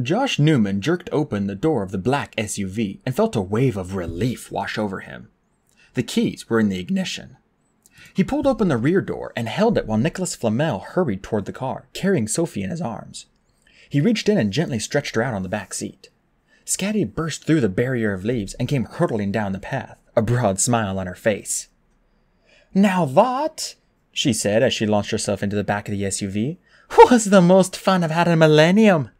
Josh Newman jerked open the door of the black SUV and felt a wave of relief wash over him. The keys were in the ignition. He pulled open the rear door and held it while Nicholas Flamel hurried toward the car, carrying Sophie in his arms. He reached in and gently stretched her out on the back seat. Scatty burst through the barrier of leaves and came hurtling down the path, a broad smile on her face. "Now that," she said as she launched herself into the back of the SUV, "was the most fun I've had in a millennium."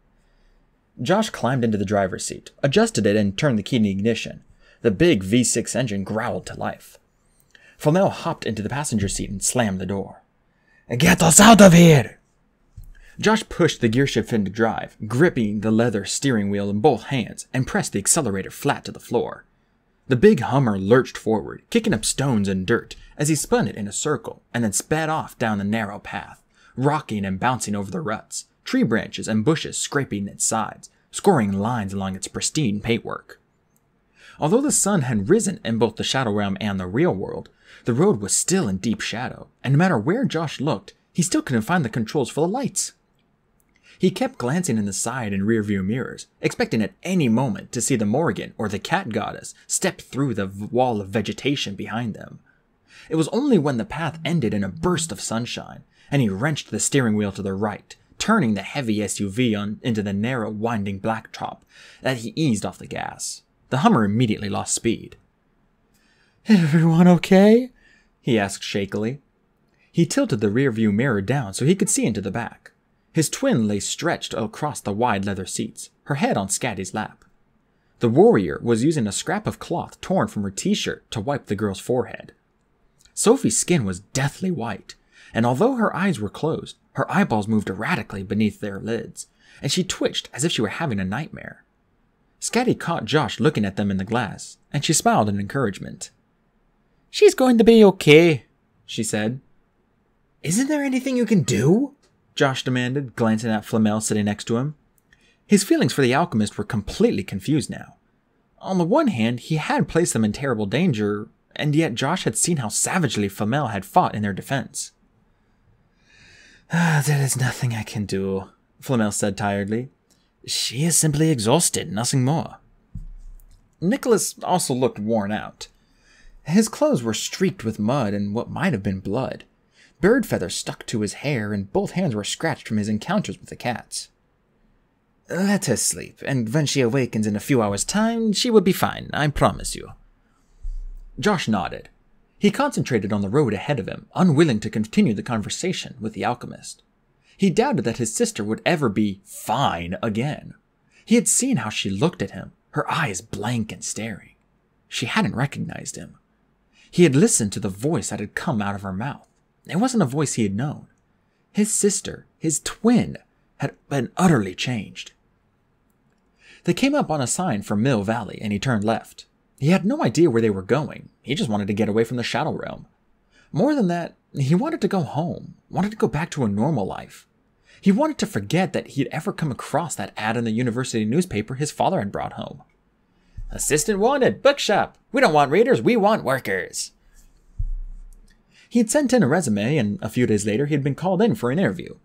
Josh climbed into the driver's seat, adjusted it, and turned the key in the ignition. The big V6 engine growled to life. Flamel hopped into the passenger seat and slammed the door. "Get us out of here!" Josh pushed the gearshift into drive, gripping the leather steering wheel in both hands, and pressed the accelerator flat to the floor. The big Hummer lurched forward, kicking up stones and dirt, as he spun it in a circle, and then sped off down the narrow path, rocking and bouncing over the ruts, tree branches and bushes scraping its sides, scoring lines along its pristine paintwork. Although the sun had risen in both the Shadow Realm and the real world, the road was still in deep shadow, and no matter where Josh looked, he still couldn't find the controls for the lights. He kept glancing in the side and rearview mirrors, expecting at any moment to see the Morrigan or the Cat Goddess step through the wall of vegetation behind them. It was only when the path ended in a burst of sunshine, and he wrenched the steering wheel to the right, turning the heavy SUV into the narrow, winding blacktop, that he eased off the gas. The Hummer immediately lost speed. "Everyone okay?" he asked shakily. He tilted the rearview mirror down so he could see into the back. His twin lay stretched across the wide leather seats, her head on Scatty's lap. The warrior was using a scrap of cloth torn from her t-shirt to wipe the girl's forehead. Sophie's skin was deathly white, and although her eyes were closed, her eyeballs moved erratically beneath their lids, and she twitched as if she were having a nightmare. Scatty caught Josh looking at them in the glass, and she smiled in encouragement. "She's going to be okay," she said. "Isn't there anything you can do?" Josh demanded, glancing at Flamel sitting next to him. His feelings for the alchemist were completely confused now. On the one hand, he had placed them in terrible danger, and yet Josh had seen how savagely Flamel had fought in their defense. "There is nothing I can do," Flamel said tiredly. "She is simply exhausted, nothing more." Nicholas also looked worn out. His clothes were streaked with mud and what might have been blood. Bird feathers stuck to his hair, and both hands were scratched from his encounters with the cats. "Let her sleep, and when she awakens in a few hours' time, she will be fine, I promise you." Josh nodded. He concentrated on the road ahead of him, unwilling to continue the conversation with the alchemist. He doubted that his sister would ever be fine again. He had seen how she looked at him, her eyes blank and staring. She hadn't recognized him. He had listened to the voice that had come out of her mouth. It wasn't a voice he had known. His sister, his twin, had been utterly changed. They came up on a sign for Mill Valley, and he turned left. He had no idea where they were going. He just wanted to get away from the Shadow Realm. More than that, he wanted to go home, wanted to go back to a normal life. He wanted to forget that he'd ever come across that ad in the university newspaper his father had brought home. "Assistant wanted, bookshop. We don't want readers, we want workers." He had sent in a resume, and a few days later he had been called in for an interview.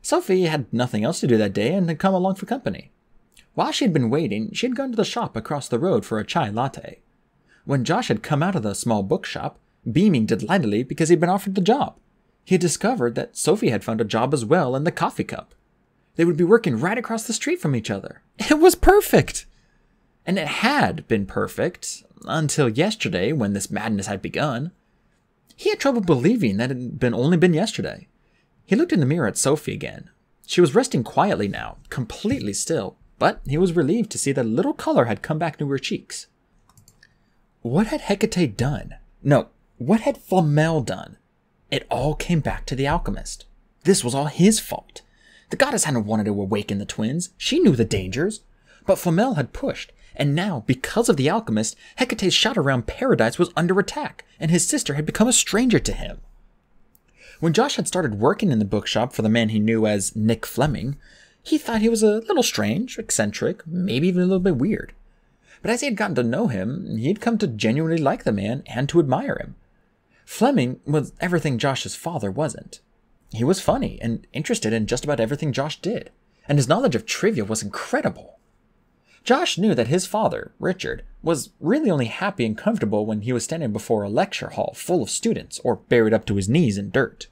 Sophie had nothing else to do that day and had come along for company. While she had been waiting, she had gone to the shop across the road for a chai latte. When Josh had come out of the small bookshop, beaming delightedly because he'd been offered the job, he had discovered that Sophie had found a job as well in the coffee cup. They would be working right across the street from each other. It was perfect! And it had been perfect, until yesterday when this madness had begun. He had trouble believing that it had only been yesterday. He looked in the mirror at Sophie again. She was resting quietly now, completely still, but he was relieved to see that a little color had come back to her cheeks. What had Hecate done? No, what had Flamel done? It all came back to the alchemist. This was all his fault. The goddess hadn't wanted to awaken the twins. She knew the dangers. But Flamel had pushed. And now, because of the alchemist, Hecate's Shadow Realm paradise was under attack, and his sister had become a stranger to him. When Josh had started working in the bookshop for the man he knew as Nick Fleming, he thought he was a little strange, eccentric, maybe even a little bit weird. But as he had gotten to know him, he had come to genuinely like the man and to admire him. Fleming was everything Josh's father wasn't. He was funny and interested in just about everything Josh did, and his knowledge of trivia was incredible. Josh knew that his father, Richard, was really only happy and comfortable when he was standing before a lecture hall full of students or buried up to his knees in dirt.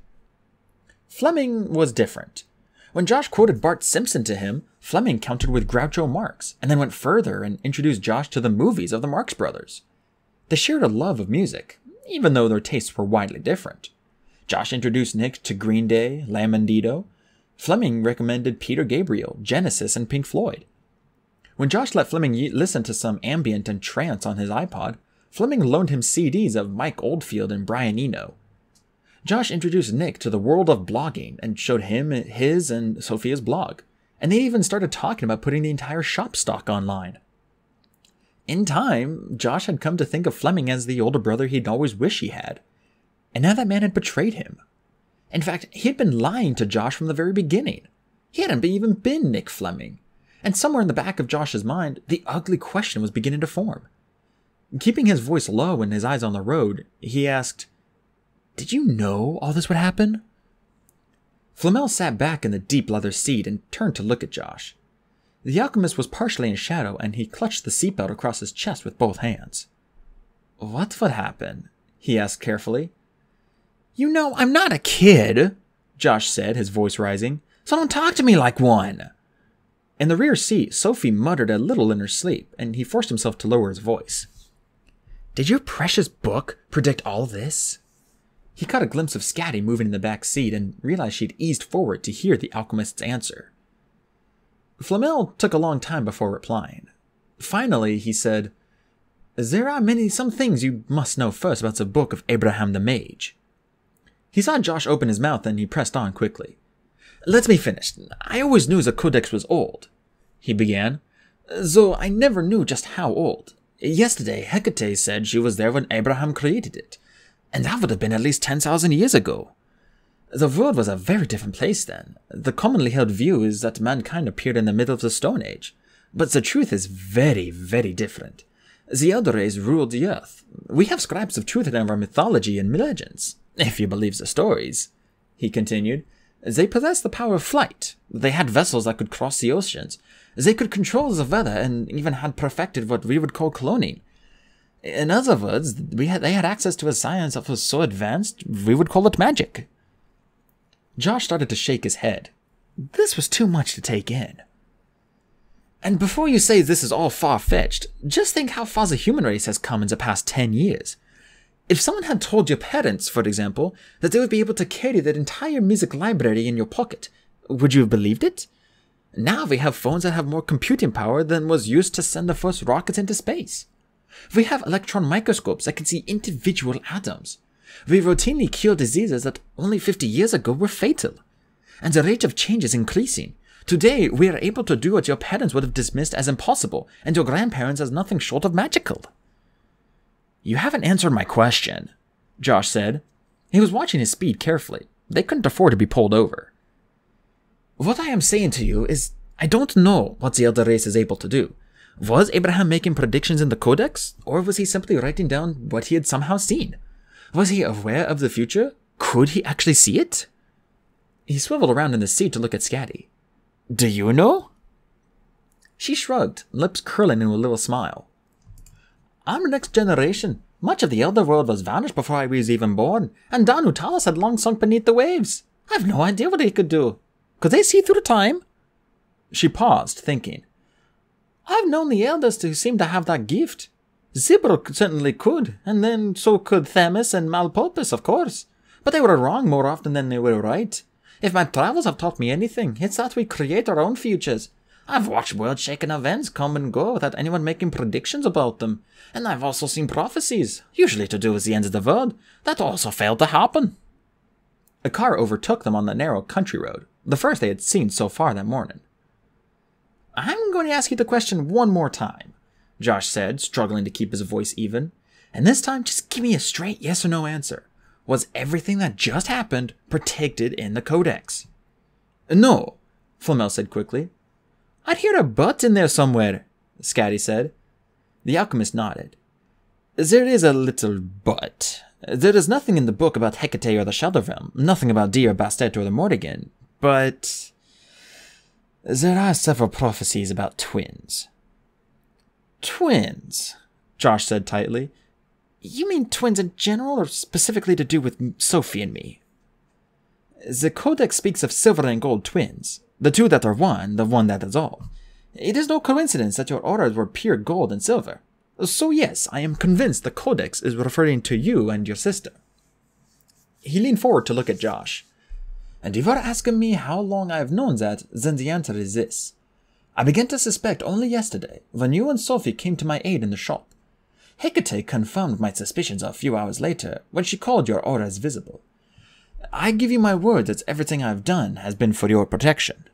Fleming was different. When Josh quoted Bart Simpson to him, Fleming countered with Groucho Marx, and then went further and introduced Josh to the movies of the Marx Brothers. They shared a love of music, even though their tastes were widely different. Josh introduced Nick to Green Day, Lamendido. Fleming recommended Peter Gabriel, Genesis, and Pink Floyd. When Josh let Fleming listen to some ambient and trance on his iPod, Fleming loaned him CDs of Mike Oldfield and Brian Eno. Josh introduced Nick to the world of blogging and showed him his and Sophia's blog, and they even started talking about putting the entire shop stock online. In time, Josh had come to think of Fleming as the older brother he'd always wished he had, and now that man had betrayed him. In fact, he had been lying to Josh from the very beginning. He hadn't even been Nick Fleming. And somewhere in the back of Josh's mind, the ugly question was beginning to form. Keeping his voice low and his eyes on the road, he asked, "Did you know all this would happen?" Flamel sat back in the deep leather seat and turned to look at Josh. The alchemist was partially in shadow, and he clutched the seatbelt across his chest with both hands. "What would happen?" he asked carefully. "You know, I'm not a kid," Josh said, his voice rising, "so don't talk to me like one." In the rear seat, Sophie muttered a little in her sleep, and he forced himself to lower his voice. "Did your precious book predict all this?" He caught a glimpse of Scatty moving in the back seat and realized she'd eased forward to hear the alchemist's answer. Flamel took a long time before replying. Finally, he said, "There are some things you must know first about the book of Abraham the Mage." He saw Josh open his mouth, and he pressed on quickly. "Let me finish. I always knew the Codex was old," he began, "though I never knew just how old. Yesterday, Hecate said she was there when Abraham created it, and that would have been at least 10,000 years ago. The world was a very different place then. The commonly held view is that mankind appeared in the middle of the Stone Age, but the truth is very, very different. The Elder race ruled the earth. We have scraps of truth in our mythology and legends, if you believe the stories," he continued. "They possessed the power of flight. They had vessels that could cross the oceans. They could control the weather and even had perfected what we would call cloning. In other words, they had access to a science that was so advanced, we would call it magic." Josh started to shake his head. This was too much to take in. "And before you say this is all far-fetched, just think how far the human race has come in the past 10 years. If someone had told your parents, for example, that they would be able to carry that entire music library in your pocket, would you have believed it? Now we have phones that have more computing power than was used to send the first rockets into space. We have electron microscopes that can see individual atoms. We routinely cure diseases that only 50 years ago were fatal. And the rate of change is increasing. Today, we are able to do what your parents would have dismissed as impossible, and your grandparents as nothing short of magical." "You haven't answered my question," Josh said. He was watching his speed carefully. They couldn't afford to be pulled over. "What I am saying to you is, I don't know what the Elder race is able to do. Was Abraham making predictions in the Codex, or was he simply writing down what he had somehow seen? Was he aware of the future? Could he actually see it?" He swiveled around in the seat to look at Scatty. "Do you know?" She shrugged, lips curling into a little smile. "I'm the next generation. Much of the Elder world was vanished before I was even born, and Danu Talis had long sunk beneath the waves. I've no idea what he could do. Could they see through time?" She paused, thinking. "I've known the Elders who seem to have that gift. Zibro certainly could, and then so could Themis and Malpulpus, of course. But they were wrong more often than they were right. If my travels have taught me anything, it's that we create our own futures. I've watched world-shaking events come and go without anyone making predictions about them, and I've also seen prophecies, usually to do with the end of the world, that also failed to happen." A car overtook them on the narrow country road, the first they had seen so far that morning. "I'm going to ask you the question one more time," Josh said, struggling to keep his voice even, "and this time just give me a straight yes or no answer. Was everything that just happened predicted in the Codex?" "No," Flamel said quickly. "I'd hear a but in there somewhere," Scatty said. The alchemist nodded. "There is a little but. There is nothing in the book about Hecate or the Shadow Realm, nothing about Dee or Bastet or the Morrigan, but There are several prophecies about twins. Twins? Josh said tightly. You mean twins in general, or specifically to do with Sophie and me? The Codex speaks of silver and gold twins. The two that are one, the one that is all. It is no coincidence that your orders were pure gold and silver. So yes, I am convinced the Codex is referring to you and your sister. He leaned forward to look at Josh. And if you are asking me how long I have known that, then the answer is this. I began to suspect only yesterday, when you and Sophie came to my aid in the shop. Hecate confirmed my suspicions a few hours later, when she called your auras visible. I give you my word that everything I have done has been for your protection.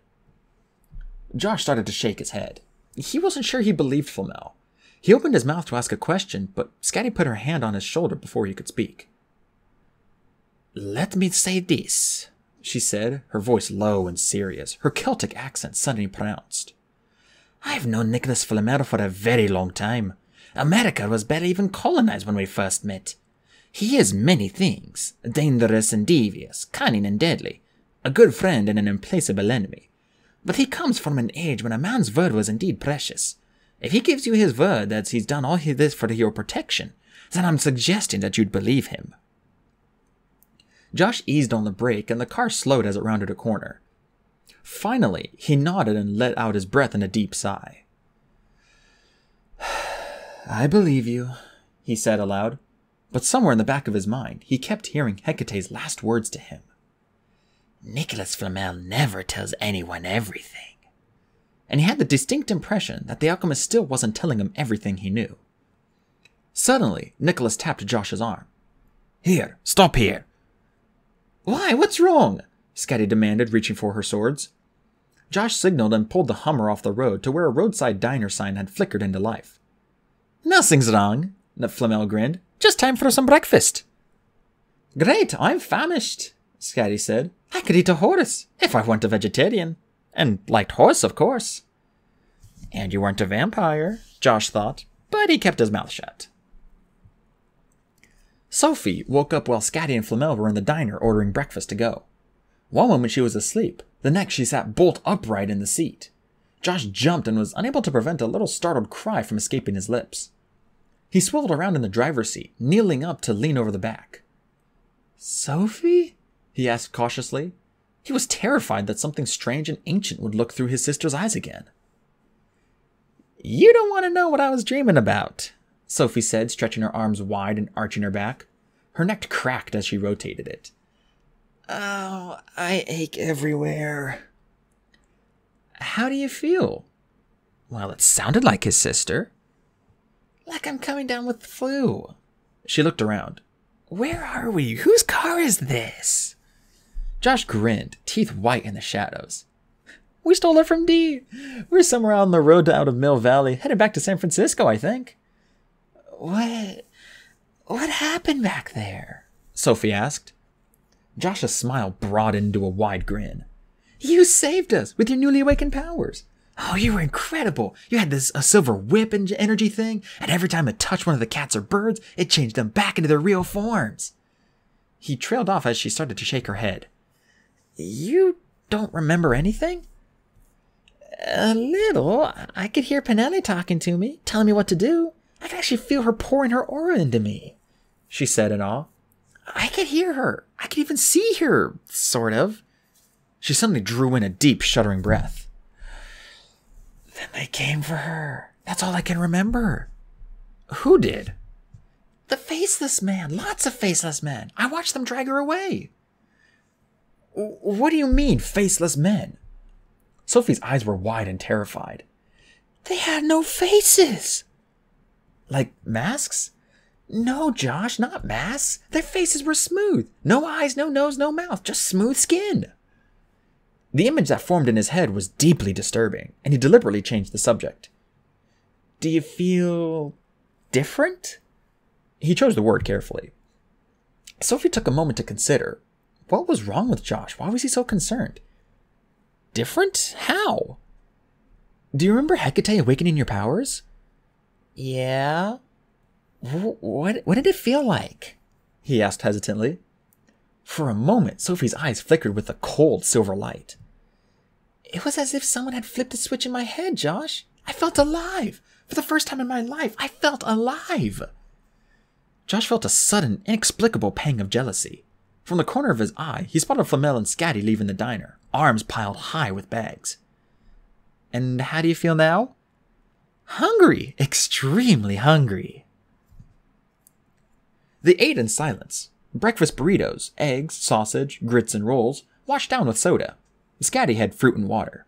Josh started to shake his head. He wasn't sure he believed Flamel. He opened his mouth to ask a question, but Scatty put her hand on his shoulder before he could speak. Let me say this, she said, her voice low and serious, her Celtic accent suddenly pronounced. I've known Nicholas Flamel for a very long time. America was barely even colonized when we first met. He is many things, dangerous and devious, cunning and deadly, a good friend and an implacable enemy. But he comes from an age when a man's word was indeed precious. If he gives you his word that he's done all this for your protection, then I'm suggesting that you'd believe him. Josh eased on the brake, and the car slowed as it rounded a corner. Finally, he nodded and let out his breath in a deep sigh. I believe you, he said aloud, but somewhere in the back of his mind, he kept hearing Hecate's last words to him. Nicholas Flamel never tells anyone everything. And he had the distinct impression that the alchemist still wasn't telling him everything he knew. Suddenly, Nicholas tapped Josh's arm. Here, stop here. Why, what's wrong? Scatty demanded, reaching for her swords. Josh signaled and pulled the Hummer off the road to where a roadside diner sign had flickered into life. Nothing's wrong, Flamel grinned. Just time for some breakfast. Great, I'm famished, Scatty said. I could eat a horse, if I weren't a vegetarian. And liked horse, of course. And you weren't a vampire, Josh thought, but he kept his mouth shut. Sophie woke up while Scatty and Flamel were in the diner ordering breakfast to go. One moment she was asleep, the next she sat bolt upright in the seat. Josh jumped and was unable to prevent a little startled cry from escaping his lips. He swiveled around in the driver's seat, kneeling up to lean over the back. Sophie? He asked cautiously. He was terrified that something strange and ancient would look through his sister's eyes again. You don't want to know what I was dreaming about, Sophie said, stretching her arms wide and arching her back. Her neck cracked as she rotated it. Oh, I ache everywhere. How do you feel? Well, it sounded like his sister. Like I'm coming down with the flu. She looked around. Where are we? Whose car is this? Josh grinned, teeth white in the shadows. We stole it from Dee. We're somewhere out on the road out of Mill Valley, headed back to San Francisco, I think. What happened back there? Sophie asked. Josh's smile broadened into a wide grin. You saved us with your newly awakened powers. Oh, you were incredible. You had this silver whip energy thing, and every time it touched one of the cats or birds, it changed them back into their real forms. He trailed off as she started to shake her head. You don't remember anything? A little. I could hear Perenelle talking to me, telling me what to do. I could actually feel her pouring her aura into me, she said in awe. I could hear her. I could even see her, sort of. She suddenly drew in a deep, shuddering breath. Then they came for her. That's all I can remember. Who did? The faceless man. Lots of faceless men. I watched them drag her away. What do you mean, faceless men? Sophie's eyes were wide and terrified. They had no faces. Like masks? No, Josh, not masks. Their faces were smooth. No eyes, no nose, no mouth, just smooth skin. The image that formed in his head was deeply disturbing, and he deliberately changed the subject. Do you feel different? He chose the word carefully. Sophie took a moment to consider. What was wrong with Josh? Why was he so concerned? Different? How? Do you remember Hecate awakening your powers? Yeah. What did it feel like? He asked hesitantly. For a moment, Sophie's eyes flickered with a cold silver light. It was as if someone had flipped a switch in my head, Josh. I felt alive. For the first time in my life, I felt alive. Josh felt a sudden, inexplicable pang of jealousy. From the corner of his eye, he spotted Flamel and Scatty leaving the diner, arms piled high with bags. And how do you feel now? Hungry. Extremely hungry. They ate in silence. Breakfast burritos, eggs, sausage, grits and rolls, washed down with soda. Scatty had fruit and water.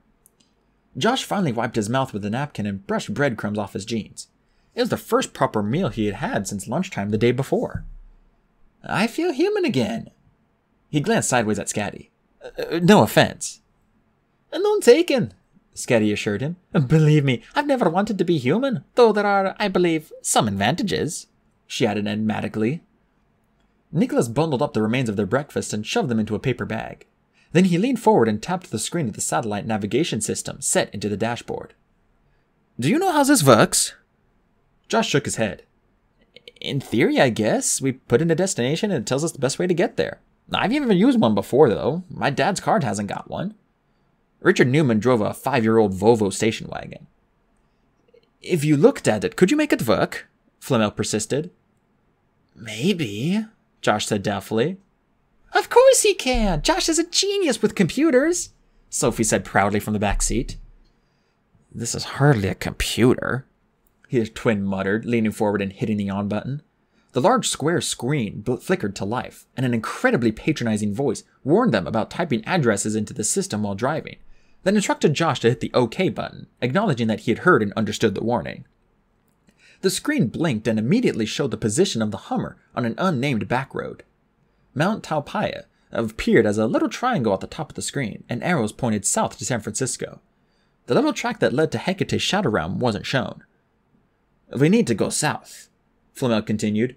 Josh finally wiped his mouth with a napkin and brushed breadcrumbs off his jeans. It was the first proper meal he had had since lunchtime the day before. I feel human again. He glanced sideways at Scatty. No offense. None taken, Scatty assured him. Believe me, I've never wanted to be human, though there are, I believe, some advantages, she added enigmatically. Nicholas bundled up the remains of their breakfast and shoved them into a paper bag. Then he leaned forward and tapped the screen of the satellite navigation system set into the dashboard. Do you know how this works? Josh shook his head. In theory, I guess. We put in a destination and it tells us the best way to get there. I've even used one before, though. My dad's card hasn't got one. Richard Newman drove a 5-year-old Volvo station wagon. If you looked at it, could you make it work? Flamel persisted. Maybe, Josh said doubtfully. Of course he can! Josh is a genius with computers! Sophie said proudly from the back seat. This is hardly a computer, his twin muttered, leaning forward and hitting the on button. The large square screen flickered to life, and an incredibly patronizing voice warned them about typing addresses into the system while driving, then instructed Josh to hit the OK button, acknowledging that he had heard and understood the warning. The screen blinked and immediately showed the position of the Hummer on an unnamed back road. Mount Taupaya appeared as a little triangle at the top of the screen, and arrows pointed south to San Francisco. The little track that led to Hecate's Shadow Realm wasn't shown. We need to go south, Flamel continued.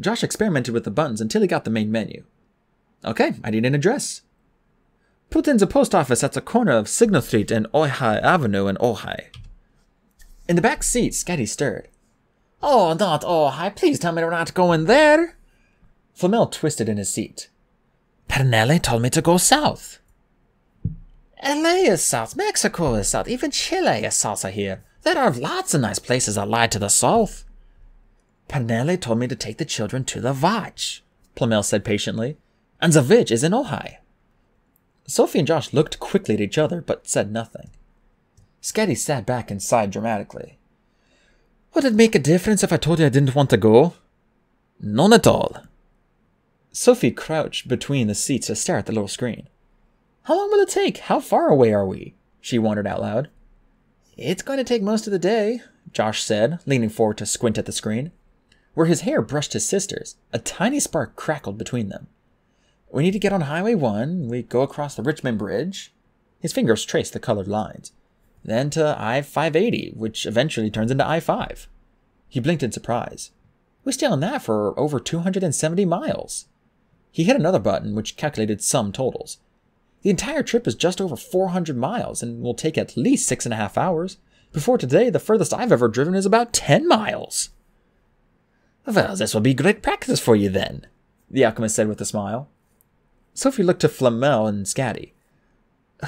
Josh experimented with the buttons until he got the main menu. Okay, I need an address. Put in the post office at the corner of Signal Street and Ojai Avenue in Ojai. In the back seat, Scatty stirred. Oh, not Ojai, please tell me we're not going there. Flamel twisted in his seat. Perenelle told me to go south. LA is south, Mexico is south, even Chile is south of here. There are lots of nice places that lie to the south. Perenelle told me to take the children to the watch, Flamel said patiently, and the witch is in Ojai. Sophie and Josh looked quickly at each other, but said nothing. Scatty sat back and sighed dramatically. Would it make a difference if I told you I didn't want to go? None at all. Sophie crouched between the seats to stare at the little screen. How long will it take? How far away are we? She wondered out loud. It's going to take most of the day, Josh said, leaning forward to squint at the screen. Where his hair brushed his sister's, a tiny spark crackled between them. We need to get on Highway 1. We go across the Richmond Bridge. His fingers traced the colored lines. Then to I-580, which eventually turns into I-5. He blinked in surprise. We stay on that for over 270 miles. He hit another button, which calculated sum totals. The entire trip is just over 400 miles and will take at least 6.5 hours. Before today, the furthest I've ever driven is about 10 miles. Well, this will be great practice for you then, the alchemist said with a smile. Sophie looked to Flamel and Scatty.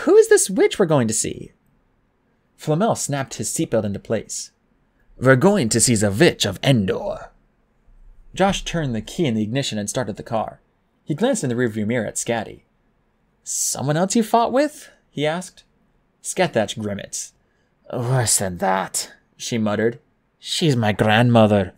Who is this witch we're going to see? Flamel snapped his seatbelt into place. We're going to see the witch of Endor. Josh turned the key in the ignition and started the car. He glanced in the rearview mirror at Scatty. Someone else you fought with? He asked. Scathach grimaced. Worse than that, she muttered. She's my grandmother.